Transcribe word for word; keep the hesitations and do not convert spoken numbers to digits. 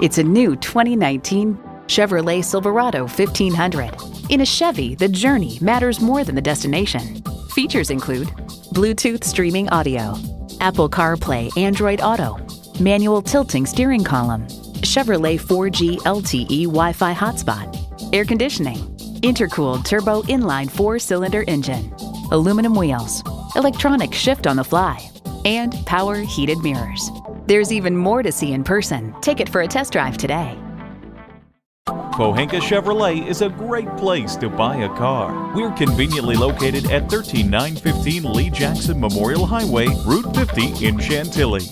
It's a new twenty nineteen Chevrolet Silverado fifteen hundred. In a Chevy, the journey matters more than the destination. Features include Bluetooth streaming audio, Apple CarPlay, Android Auto, manual tilting steering column, Chevrolet four G L T E Wi-Fi hotspot, air conditioning, intercooled turbo inline four-cylinder engine, aluminum wheels, electronic shift on the fly, and power heated mirrors. There's even more to see in person. Take it for a test drive today. Pohanka Chevrolet is a great place to buy a car. We're conveniently located at thirteen nine fifteen Lee Jackson Memorial Highway, Route fifty in Chantilly.